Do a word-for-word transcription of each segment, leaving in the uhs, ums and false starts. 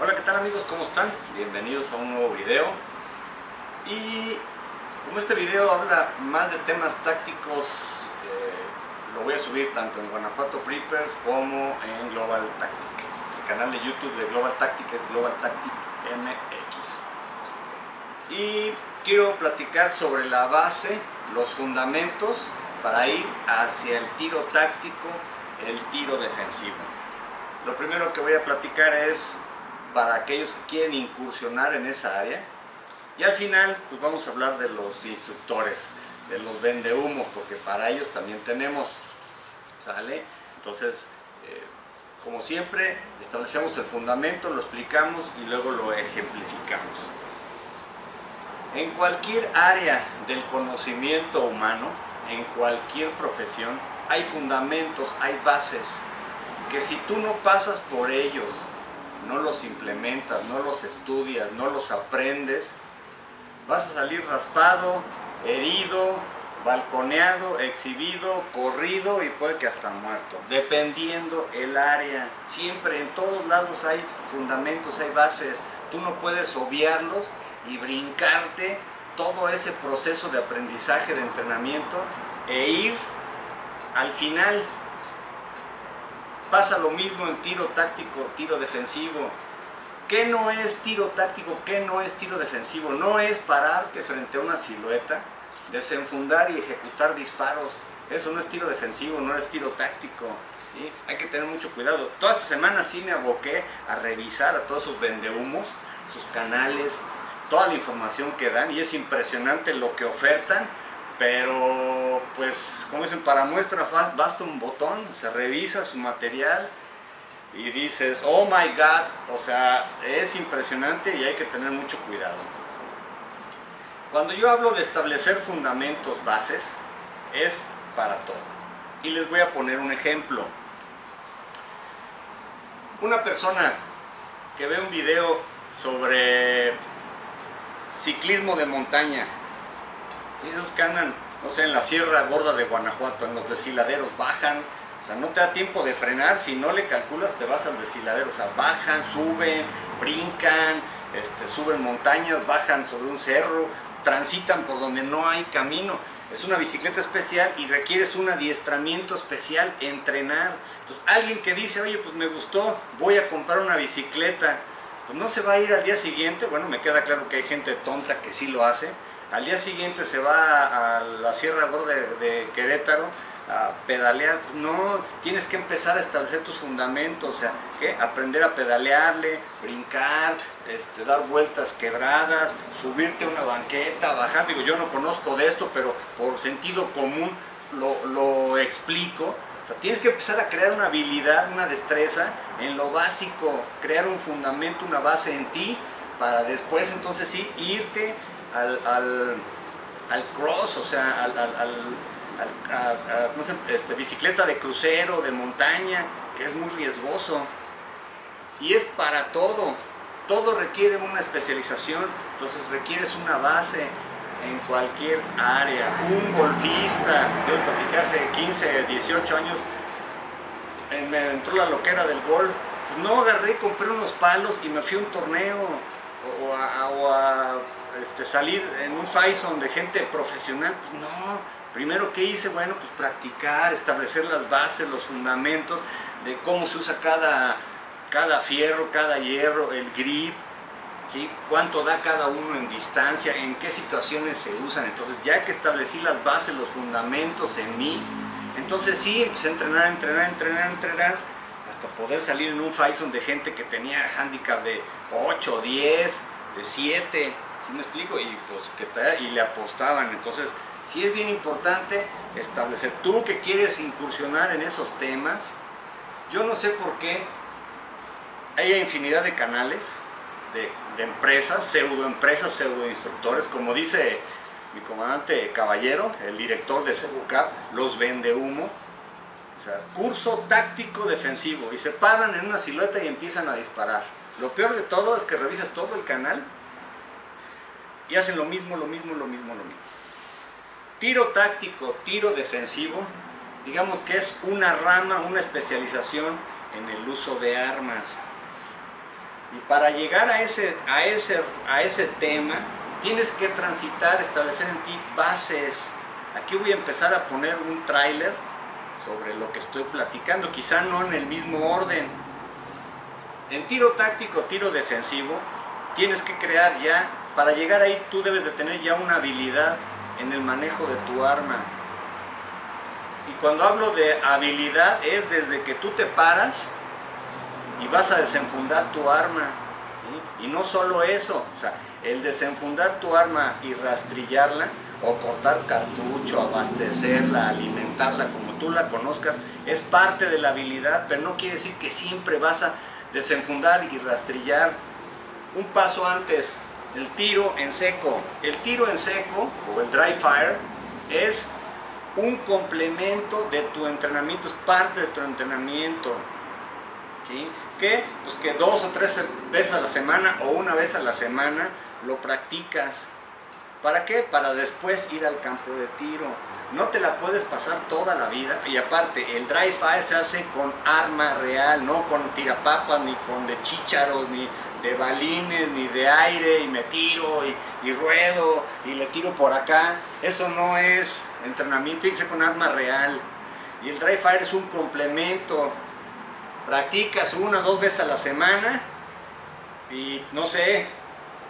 Hola, ¿qué tal amigos? ¿Cómo están? Bienvenidos a un nuevo video. Y como este video habla más de temas tácticos, eh, lo voy a subir tanto en Guanajuato Preppers como en Global Tactics. El canal de YouTube de Global Tactics es Global Tactics M X. Y quiero platicar sobre la base, los fundamentos para ir hacia el tiro táctico, el tiro defensivo. Lo primero que voy a platicar es para aquellos que quieren incursionar en esa área. Y al final, pues vamos a hablar de los instructores, de los vendehumos, porque para ellos también tenemos, ¿sale? Entonces, eh, como siempre, establecemos el fundamento, lo explicamos y luego lo ejemplificamos. En cualquier área del conocimiento humano, en cualquier profesión, hay fundamentos, hay bases, que si tú no pasas por ellos, no los implementas, no los estudias, no los aprendes, vas a salir raspado, herido, balconeado, exhibido, corrido y puede que hasta muerto. Dependiendo el área, siempre en todos lados hay fundamentos, hay bases. Tú no puedes obviarlos y brincarte todo ese proceso de aprendizaje, de entrenamiento e ir al final. Pasa lo mismo en tiro táctico, tiro defensivo. ¿Qué no es tiro táctico? ¿Qué no es tiro defensivo? No es pararte frente a una silueta, desenfundar y ejecutar disparos. Eso no es tiro defensivo, no es tiro táctico, ¿sí? Hay que tener mucho cuidado. Toda esta semana sí me aboqué a revisar a todos sus vendehumos, sus canales, toda la información que dan. Y es impresionante lo que ofertan, pero pues, como dicen, para muestra basta un botón. Se revisa su material y dices, oh my god, o sea, es impresionante y hay que tener mucho cuidado. Cuando yo hablo de establecer fundamentos, bases, es para todo. Y les voy a poner un ejemplo. Una persona que ve un video sobre ciclismo de montaña, ellos que andan, no sé, en la Sierra Gorda de Guanajuato, en los desfiladeros, bajan. O sea, no te da tiempo de frenar, si no le calculas te vas al desfiladero. O sea, bajan, suben, brincan, este, suben montañas, bajan sobre un cerro, transitan por donde no hay camino. Es una bicicleta especial y requieres un adiestramiento especial, entrenar. Entonces, alguien que dice, oye, pues me gustó, voy a comprar una bicicleta, pues no se va a ir al día siguiente. Bueno, me queda claro que hay gente tonta que sí lo hace. Al día siguiente se va a la Sierra Gorda de Querétaro a pedalear. No, tienes que empezar a establecer tus fundamentos. O sea, ¿qué? Aprender a pedalearle, brincar, este, dar vueltas quebradas, subirte a una banqueta, bajar. Digo, yo no conozco de esto, pero por sentido común lo, lo explico. O sea, tienes que empezar a crear una habilidad, una destreza en lo básico, crear un fundamento, una base en ti, para después entonces sí irte al, al, al cross, o sea, al... al, al A, a, no sé, este, bicicleta de crucero, de montaña, que es muy riesgoso. Y es para todo, todo requiere una especialización. Entonces requieres una base en cualquier área. Un golfista, yo platicé hace quince, dieciocho años, me entró la loquera del golf, pues no agarré, compré unos palos y me fui a un torneo o, o a, o a este, salir en un faison de gente profesional, pues no. Primero que hice, bueno, pues practicar, establecer las bases, los fundamentos de cómo se usa cada, cada fierro, cada hierro, el grip, ¿sí? Cuánto da cada uno en distancia, en qué situaciones se usan. Entonces, ya que establecí las bases, los fundamentos en mí, entonces sí, empecé a entrenar, entrenar, entrenar, entrenar, hasta poder salir en un faison de gente que tenía handicap de ocho, diez, de siete, ¿sí me explico? Y pues que te, y le apostaban. Entonces, sí es bien importante establecer. Tú que quieres incursionar en esos temas, yo no sé por qué hay infinidad de canales, de, de empresas, pseudoempresas, pseudoinstructores, como dice mi comandante Caballero, el director de SEBUCAP, los vende humo. O sea, curso táctico defensivo, y se paran en una silueta y empiezan a disparar. Lo peor de todo es que revisas todo el canal y hacen lo mismo, lo mismo, lo mismo, lo mismo. Tiro táctico, tiro defensivo, digamos que es una rama, una especialización en el uso de armas. Y para llegar a ese, a ese, a ese tema, tienes que transitar, establecer en ti bases. Aquí voy a empezar a poner un tráiler sobre lo que estoy platicando, quizá no en el mismo orden. En tiro táctico, tiro defensivo, tienes que crear ya, para llegar ahí tú debes de tener ya una habilidad en el manejo de tu arma. Y cuando hablo de habilidad es desde que tú te paras y vas a desenfundar tu arma, ¿sí? Y no solo eso, o sea, el desenfundar tu arma y rastrillarla, o cortar cartucho, abastecerla, alimentarla, como tú la conozcas, es parte de la habilidad, pero no quiere decir que siempre vas a desenfundar y rastrillar. Un paso antes, el tiro en seco. El tiro en seco, o el dry fire, es un complemento de tu entrenamiento, es parte de tu entrenamiento, ¿sí? Que, pues que dos o tres veces a la semana o una vez a la semana lo practicas. ¿Para qué? Para después ir al campo de tiro. No te la puedes pasar toda la vida. Y aparte, el dry fire se hace con arma real, no con tirapapas, ni con de chícharos, ni de balines, ni de aire, y me tiro, y, y ruedo, y le tiro por acá. Eso no es entrenamiento, tiene que ser con arma real. Y el dry fire es un complemento. Practicas una o dos veces a la semana, y no sé,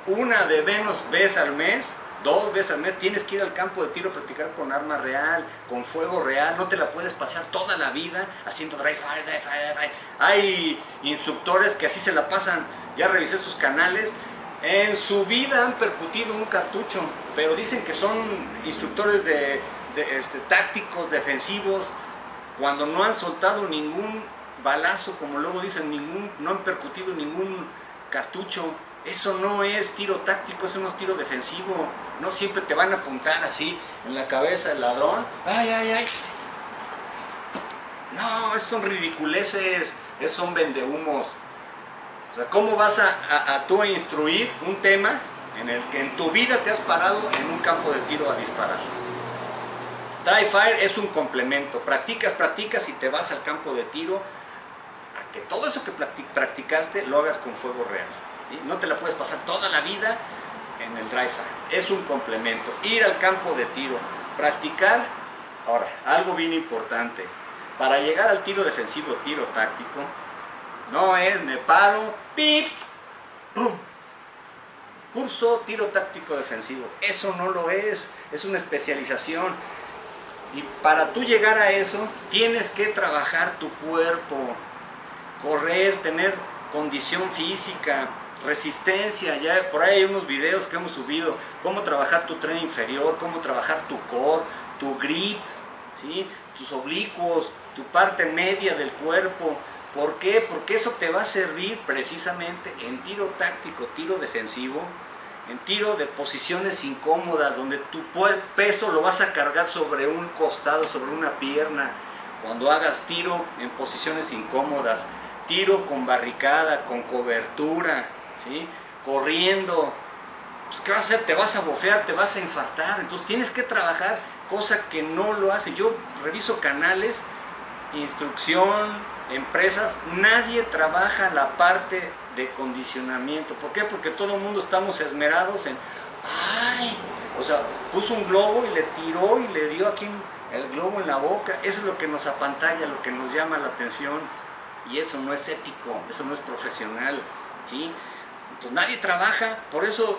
una de menos veces al mes, dos veces al mes, tienes que ir al campo de tiro a practicar con arma real, con fuego real. No te la puedes pasar toda la vida haciendo dry fire, dry fire, dry fire. Hay instructores que así se la pasan, ya revisé sus canales, en su vida han percutido un cartucho, pero dicen que son instructores de, de este, tácticos, defensivos, cuando no han soltado ningún balazo, como luego dicen, ningún, no han percutido ningún cartucho. Eso no es tiro táctico, eso no es tiro defensivo. No siempre te van a apuntar así en la cabeza el ladrón. ¡Ay, ay, ay! No, esos son ridiculeces, esos son vendehumos. O sea, ¿cómo vas a, a, a tú instruir un tema en el que en tu vida te has parado en un campo de tiro a disparar? Dry fire es un complemento. Practicas, practicas y te vas al campo de tiro a que todo eso que practicaste lo hagas con fuego real. ¿Sí? No te la puedes pasar toda la vida en el dry fire, es un complemento. Ir al campo de tiro, practicar. Ahora, algo bien importante, para llegar al tiro defensivo, tiro táctico, no es me paro, pip, pum, curso tiro táctico defensivo. Eso no lo es, es una especialización. Y para tú llegar a eso, tienes que trabajar tu cuerpo, correr, tener condición física, resistencia. Ya por ahí hay unos videos que hemos subido, cómo trabajar tu tren inferior, cómo trabajar tu core, tu grip, ¿sí? Tus oblicuos, tu parte media del cuerpo. ¿Por qué? Porque eso te va a servir precisamente en tiro táctico, tiro defensivo, en tiro de posiciones incómodas, donde tu peso lo vas a cargar sobre un costado, sobre una pierna, cuando hagas tiro en posiciones incómodas, tiro con barricada, con cobertura, ¿sí? Corriendo, pues, ¿qué vas a hacer? Te vas a bofear, te vas a infartar. Entonces tienes que trabajar, cosa que no lo hace. Yo reviso canales, instrucción, empresas, nadie trabaja la parte de condicionamiento. ¿Por qué? Porque todo el mundo estamos esmerados en, ay, o sea, puso un globo y le tiró y le dio aquí el globo en la boca. Eso es lo que nos apantalla, lo que nos llama la atención, y eso no es ético, eso no es profesional, ¿sí? Entonces nadie trabaja. Por eso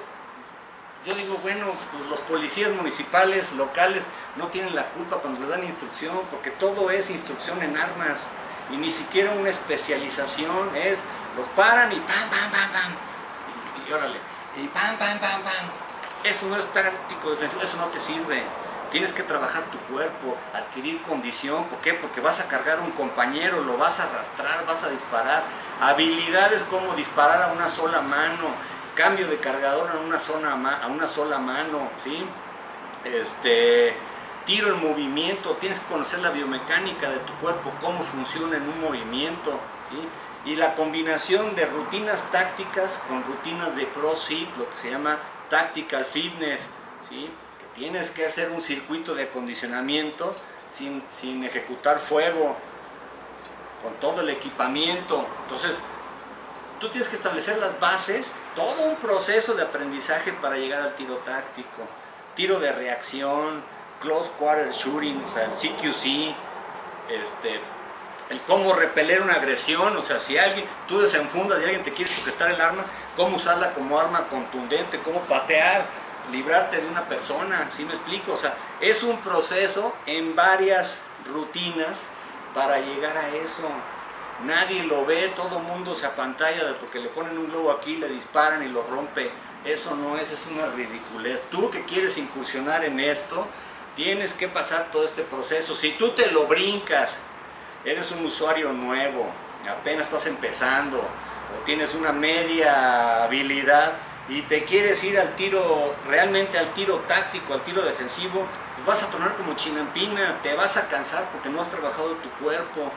yo digo, bueno, pues los policías municipales, locales, no tienen la culpa cuando les dan instrucción, porque todo es instrucción en armas, y ni siquiera una especialización. Es, los paran y pam, pam, pam, pam, y, y órale, y pam, pam, pam, pam. Eso no es táctico defensivo, eso no te sirve. Tienes que trabajar tu cuerpo, adquirir condición. ¿Por qué? Porque vas a cargar a un compañero, lo vas a arrastrar, vas a disparar. Habilidades como disparar a una sola mano, cambio de cargador a una, zona, a una sola mano, ¿sí? Este, tiro en movimiento, tienes que conocer la biomecánica de tu cuerpo, cómo funciona en un movimiento, ¿sí? y la combinación de rutinas tácticas con rutinas de crossfit, lo que se llama tactical fitness, ¿sí? Que tienes que hacer un circuito de acondicionamiento sin, sin ejecutar fuego, con todo el equipamiento. Entonces tú tienes que establecer las bases, todo un proceso de aprendizaje para llegar al tiro táctico, tiro de reacción, close quarter shooting, o sea el C Q C, este, el cómo repeler una agresión, o sea si alguien, tú desenfundas y alguien te quiere sujetar el arma, cómo usarla como arma contundente, cómo patear, librarte de una persona, ¿sí me explico? O sea, es un proceso en varias rutinas para llegar a eso. Nadie lo ve, todo mundo se apantalla de porque le ponen un globo aquí, le disparan y lo rompe. Eso no es, es una ridiculez. Tú que quieres incursionar en esto, tienes que pasar todo este proceso. Si tú te lo brincas, eres un usuario nuevo, apenas estás empezando, o tienes una media habilidad y te quieres ir al tiro, realmente al tiro táctico, al tiro defensivo, pues vas a tronar como chinampina, te vas a cansar porque no has trabajado tu cuerpo.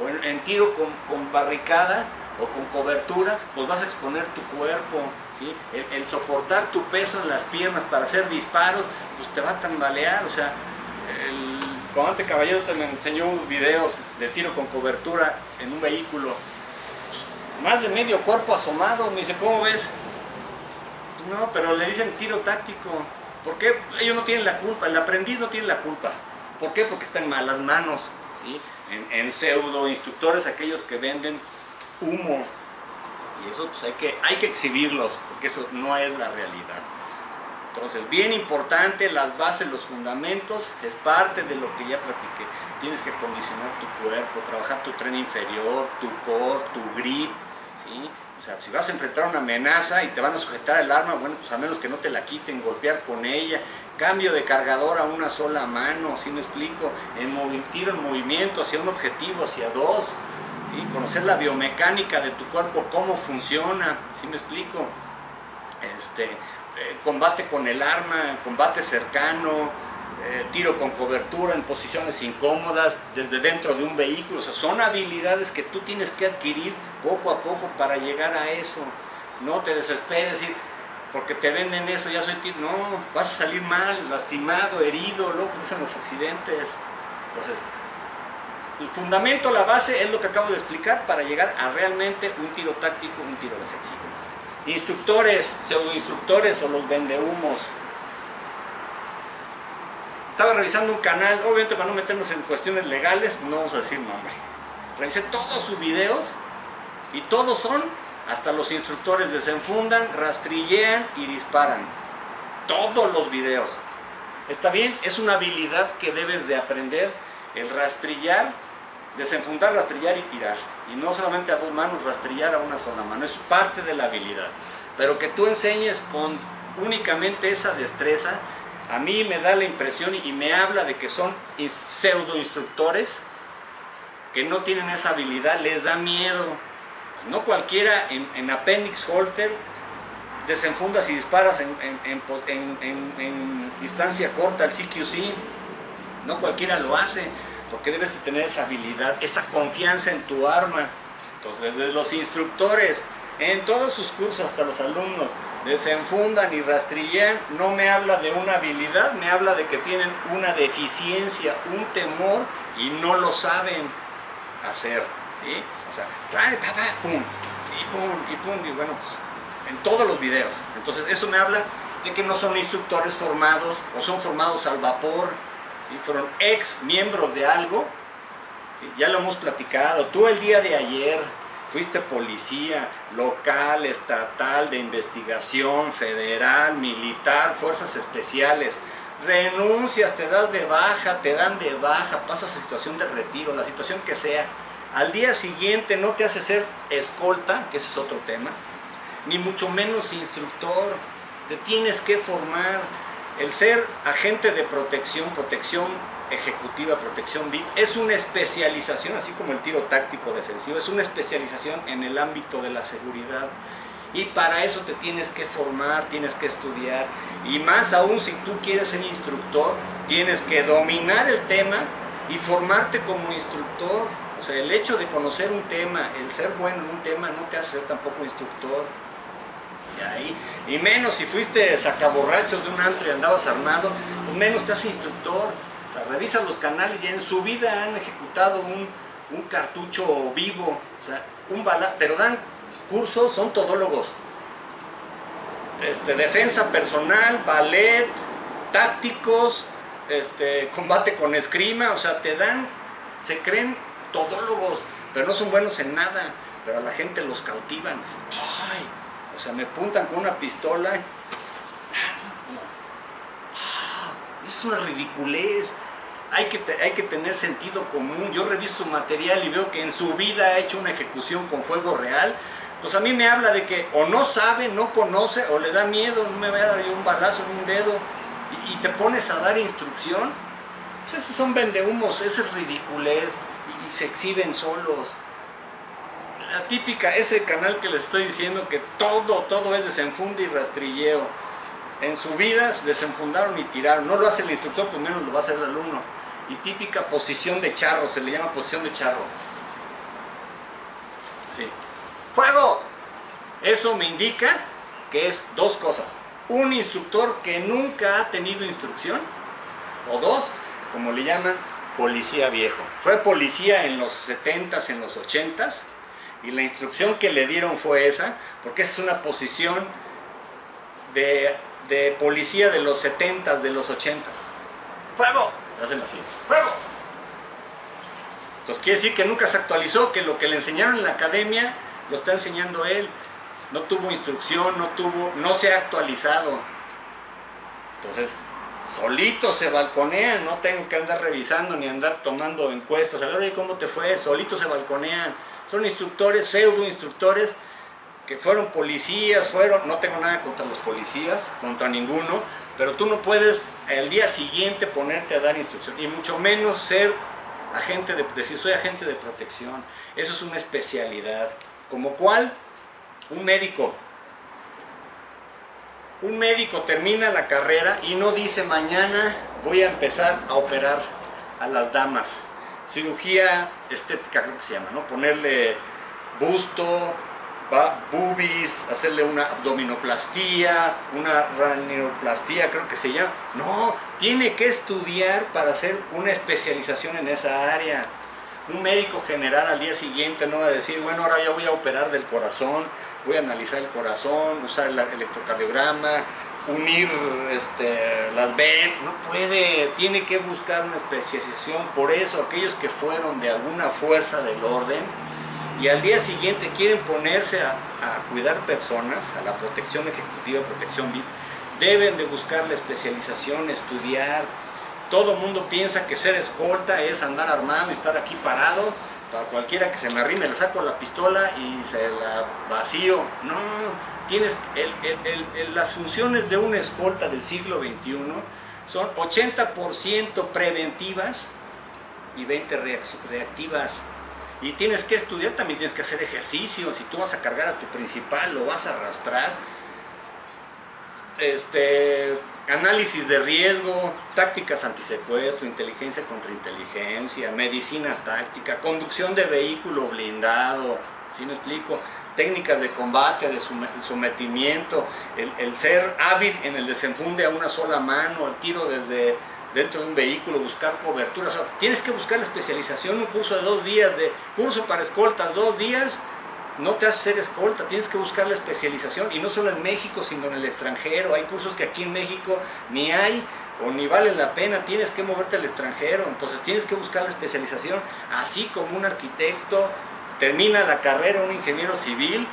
O en, en tiro con, con barricada o con cobertura, pues vas a exponer tu cuerpo, ¿sí? El, el soportar tu peso en las piernas para hacer disparos, pues te va a tambalear. O sea, el comandante Caballero te me enseñó videos de tiro con cobertura en un vehículo, pues, más de medio cuerpo asomado. Me dice, ¿cómo ves? No, pero le dicen tiro táctico. ¿Por qué? Ellos no tienen la culpa, el aprendiz no tiene la culpa. ¿Por qué? Porque está en malas manos. ¿Sí? En, en pseudo instructores, aquellos que venden humo, y eso pues hay que, hay que exhibirlos, porque eso no es la realidad. Entonces, bien importante, las bases, los fundamentos, es parte de lo que ya platiqué. Tienes que condicionar tu cuerpo, trabajar tu tren inferior, tu core, tu grip, ¿sí? O sea, si vas a enfrentar una amenaza y te van a sujetar el arma, bueno, pues a menos que no te la quiten, golpear con ella. Cambio de cargador a una sola mano, ¿sí me explico? El tiro en movimiento hacia un objetivo, hacia dos, ¿sí? Conocer la biomecánica de tu cuerpo, cómo funciona, ¿sí me explico? Este, eh, combate con el arma, combate cercano, eh, tiro con cobertura en posiciones incómodas, desde dentro de un vehículo. O sea, son habilidades que tú tienes que adquirir poco a poco para llegar a eso. No te desesperes y porque te venden eso, ya soy tiro. No, vas a salir mal, lastimado, herido, luego cruzan los accidentes. Entonces, el fundamento, la base, es lo que acabo de explicar para llegar a realmente un tiro táctico, un tiro defensivo. Instructores, pseudoinstructores o los vendehumos. Estaba revisando un canal, obviamente para no meternos en cuestiones legales, no vamos a decir nombre. Revisé todos sus videos y todos son... Hasta los instructores desenfundan, rastrillean y disparan. Todos los videos. Está bien, es una habilidad que debes de aprender. El rastrillar, desenfundar, rastrillar y tirar. Y no solamente a dos manos, rastrillar a una sola mano. Es parte de la habilidad. Pero que tú enseñes con únicamente esa destreza, a mí me da la impresión y me habla de que son pseudoinstructores que no tienen esa habilidad, les da miedo. No cualquiera en, en Appendix Holster desenfundas y disparas en, en, en, en, en, en distancia corta, el C Q C. No cualquiera lo hace, porque debes de tener esa habilidad, esa confianza en tu arma. Entonces, desde los instructores, en todos sus cursos hasta los alumnos, desenfundan y rastrillean, no me habla de una habilidad, me habla de que tienen una deficiencia, un temor y no lo saben hacer. ¿Sí? O sea, pum, y pum, y pum, y bueno, pues, en todos los videos. Entonces eso me habla de que no son instructores formados o son formados al vapor, ¿sí? Fueron ex miembros de algo, ¿sí? Ya lo hemos platicado. Tú el día de ayer fuiste policía local, estatal, de investigación, federal, militar, fuerzas especiales. Renuncias, te das de baja, te dan de baja, pasas a situación de retiro, la situación que sea. Al día siguiente no te hace ser escolta, que ese es otro tema, ni mucho menos instructor. Te tienes que formar. El ser agente de protección, protección ejecutiva, protección V I P, es una especialización, así como el tiro táctico defensivo, es una especialización en el ámbito de la seguridad. Y para eso te tienes que formar, tienes que estudiar. Y más aún si tú quieres ser instructor, tienes que dominar el tema y formarte como instructor. O sea, el hecho de conocer un tema, el ser bueno en un tema, no te hace ser tampoco instructor. Y ahí, y menos si fuiste sacaborrachos de un antro y andabas armado, pues menos te hace instructor. O sea, revisa los canales y en su vida han ejecutado un, un cartucho vivo, o sea, un bala, pero dan cursos, son todólogos. Este, defensa personal, ballet, tácticos, este, combate con esgrima, o sea, te dan, se creen todólogos, pero no son buenos en nada, pero a la gente los cautivan. Ay, o sea, me apuntan con una pistola. Es una ridiculez. Hay que, hay que tener sentido común. Yo reviso su material y veo que en su vida ha hecho una ejecución con fuego real. Pues a mí me habla de que o no sabe, no conoce, o le da miedo, no me va a dar un balazo en un dedo, y, y te pones a dar instrucción. Pues esos son vendehumos, esa es ridiculez, y, y se exhiben solos. La típica, ese canal que les estoy diciendo que todo, todo es desenfunde y rastrilleo. En su vida se desenfundaron y tiraron. No lo hace el instructor, pues menos lo va a hacer el alumno. Y típica posición de charro, se le llama posición de charro. Sí. ¡Fuego! Eso me indica que es dos cosas. Un instructor que nunca ha tenido instrucción. O dos, como le llaman, policía viejo. Fue policía en los setentas, en los ochentas. Y la instrucción que le dieron fue esa. Porque esa es una posición de, de policía de los setentas, de los ochentas. ¡Fuego! Hacen así. ¡Fuego! Entonces quiere decir que nunca se actualizó, que lo que le enseñaron en la academia lo está enseñando él, no tuvo instrucción, no tuvo, no se ha actualizado. Entonces, solito se balconean, no tengo que andar revisando ni andar tomando encuestas, a ver, oye, ¿cómo te fue? Solito se balconean. Son instructores, pseudo instructores, que fueron policías, fueron, no tengo nada contra los policías, contra ninguno, pero tú no puedes al día siguiente ponerte a dar instrucción, y mucho menos ser agente de, decir, soy agente de protección. Eso es una especialidad. ¿Como cuál? Un médico. Un médico termina la carrera y no dice mañana voy a empezar a operar a las damas. Cirugía estética creo que se llama, ¿no? Ponerle busto, boobies, hacerle una abdominoplastía, una ranioplastía creo que se llama. No, tiene que estudiar para hacer una especialización en esa área. Un médico general al día siguiente no va a decir, bueno, ahora ya voy a operar del corazón, voy a analizar el corazón, usar el electrocardiograma, unir este, las venas. No puede, tiene que buscar una especialización. Por eso aquellos que fueron de alguna fuerza del orden y al día siguiente quieren ponerse a, a cuidar personas, a la protección ejecutiva, protección V I P, deben de buscar la especialización, estudiar. Todo el mundo piensa que ser escolta es andar armado y estar aquí parado. Para cualquiera que se me arrime le saco la pistola y se la vacío. No, tienes el, el, el, las funciones de una escolta del siglo veintiuno son ochenta por ciento preventivas y veinte por ciento reactivas. Y tienes que estudiar, también tienes que hacer ejercicio. Si tú vas a cargar a tu principal, lo vas a arrastrar. Este... Análisis de riesgo, tácticas antisecuestro, inteligencia contra inteligencia, medicina táctica, conducción de vehículo blindado, ¿sí me explico? Técnicas de combate, de sometimiento, el, el ser hábil en el desenfunde a una sola mano, el tiro desde dentro de un vehículo, buscar cobertura. O sea, tienes que buscar la especialización, un curso de dos días, de curso para escoltas, dos días, no te hace ser escolta, tienes que buscar la especialización, y no solo en México, sino en el extranjero. Hay cursos que aquí en México ni hay o ni valen la pena, tienes que moverte al extranjero, entonces tienes que buscar la especialización, así como un arquitecto termina la carrera, un ingeniero civil,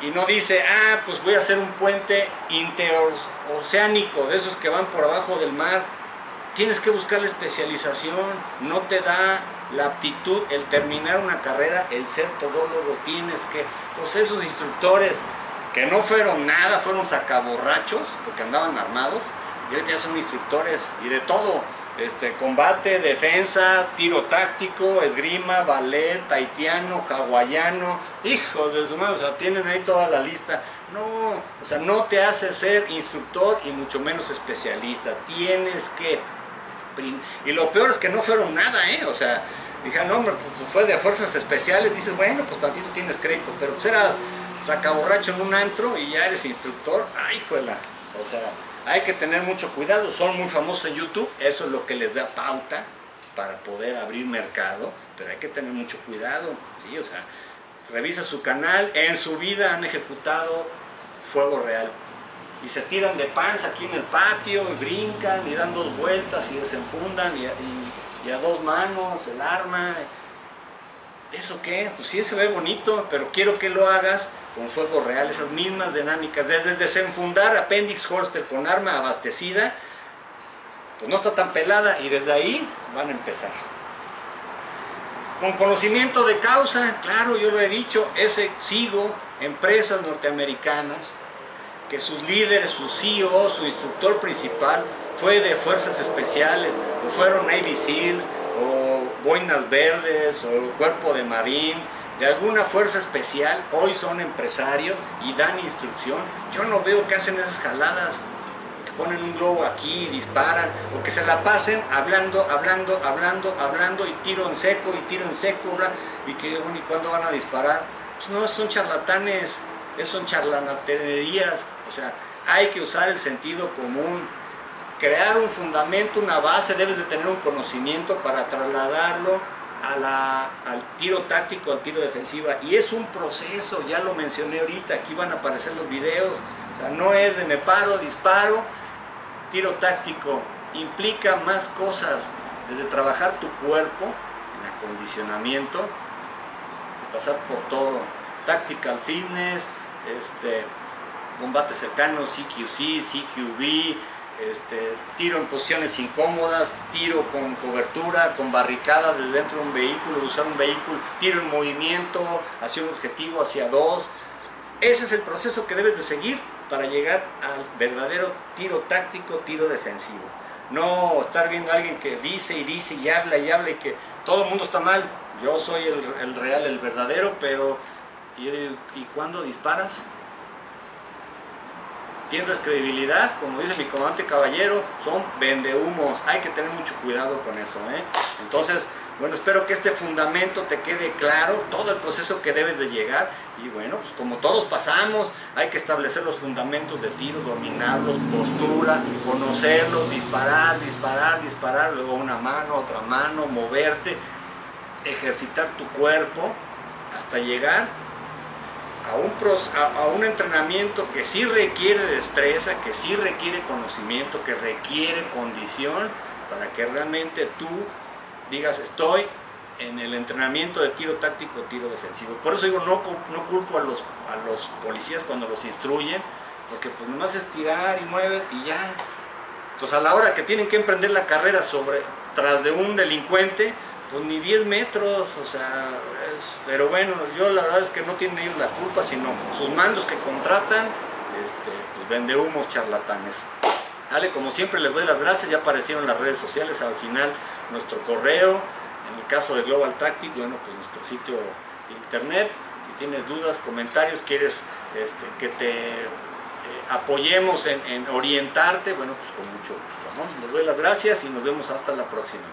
y no dice, ah, pues voy a hacer un puente interoceánico, de esos que van por abajo del mar. Tienes que buscar la especialización, no te da la aptitud, el terminar una carrera, el ser todólogo, tienes que... Entonces esos instructores que no fueron nada, fueron sacaborrachos, porque andaban armados, y hoy ya son instructores, y de todo, este, combate, defensa, tiro táctico, esgrima, ballet, haitiano, hawaiano, hijos de su madre, o sea, tienen ahí toda la lista. No, o sea, no te hace ser instructor y mucho menos especialista, tienes que... Y lo peor es que no fueron nada, ¿eh? O sea, Dije, no, hombre, pues fue de fuerzas especiales. Dices, bueno, pues tantito tienes crédito, pero pues eras sacaborracho en un antro y ya eres instructor. Ay, juela, o sea, hay que tener mucho cuidado. Son muy famosos en YouTube, eso es lo que les da pauta para poder abrir mercado, pero hay que tener mucho cuidado, ¿sí? O sea, revisa su canal. En su vida han ejecutado fuego real y se tiran de panza aquí en el patio y brincan y dan dos vueltas y desenfundan y, y, y a dos manos el arma. ¿Eso qué? Pues sí, se ve bonito, pero quiero que lo hagas con fuego real, esas mismas dinámicas, desde desenfundar Appendix Holster con arma abastecida, pues no está tan pelada, y desde ahí van a empezar. Con conocimiento de causa, claro, yo lo he dicho, ese sigo empresas norteamericanas que sus líderes, su C E O, su instructor principal fue de fuerzas especiales, o fueron Navy Seals, o boinas verdes, o cuerpo de marines, de alguna fuerza especial. Hoy son empresarios y dan instrucción. Yo no veo que hacen esas jaladas, que ponen un globo aquí, disparan, o que se la pasen hablando, hablando, hablando, hablando, y tiro en seco, y tiro en seco, bla, y que, bueno, ¿y cuándo van a disparar? Pues no, son charlatanes, son charlatanerías. O sea, hay que usar el sentido común, crear un fundamento, una base. Debes de tener un conocimiento para trasladarlo a la, al tiro táctico, al tiro defensiva, y es un proceso, ya lo mencioné ahorita, aquí van a aparecer los videos. O sea, no es de me paro, disparo. Tiro táctico implica más cosas, desde trabajar tu cuerpo en acondicionamiento, pasar por todo, tactical fitness, este, combate cercano, C Q C, C Q B, este, tiro en posiciones incómodas, tiro con cobertura, con barricada desde dentro de un vehículo, usar un vehículo, tiro en movimiento hacia un objetivo, hacia dos. Ese es el proceso que debes de seguir para llegar al verdadero tiro táctico, tiro defensivo. No estar viendo a alguien que dice y dice y habla y habla y que todo el mundo está mal. Yo soy el, el real, el verdadero, pero yo digo, ¿y cuándo disparas? Pierdes credibilidad, como dice mi comandante Caballero, son vendehumos. Hay que tener mucho cuidado con eso, ¿eh? Entonces, bueno, espero que este fundamento te quede claro, todo el proceso que debes de llegar. Y bueno, pues como todos pasamos, hay que establecer los fundamentos de tiro, dominarlos, postura, conocerlos, disparar, disparar, disparar, luego una mano, otra mano, moverte, ejercitar tu cuerpo hasta llegar a un, pros, a, a un entrenamiento que sí requiere destreza, que sí requiere conocimiento, que requiere condición, para que realmente tú digas, estoy en el entrenamiento de tiro táctico, tiro defensivo. Por eso digo, no, no culpo a los, a los policías cuando los instruyen, porque pues nomás es tirar y mueve y ya. Entonces, a la hora que tienen que emprender la carrera sobre, tras de un delincuente, pues ni diez metros, o sea, es, pero bueno, yo la verdad es que no tienen ellos la culpa, sino sus mandos que contratan, este, pues vendehumos, charlatanes. Dale, como siempre les doy las gracias, ya aparecieron las redes sociales, al final nuestro correo, en el caso de Global Tactics, bueno, pues nuestro sitio de internet. Si tienes dudas, comentarios, quieres este, que te eh, apoyemos en, en orientarte, bueno, pues con mucho gusto, ¿no? Les doy las gracias y nos vemos hasta la próxima.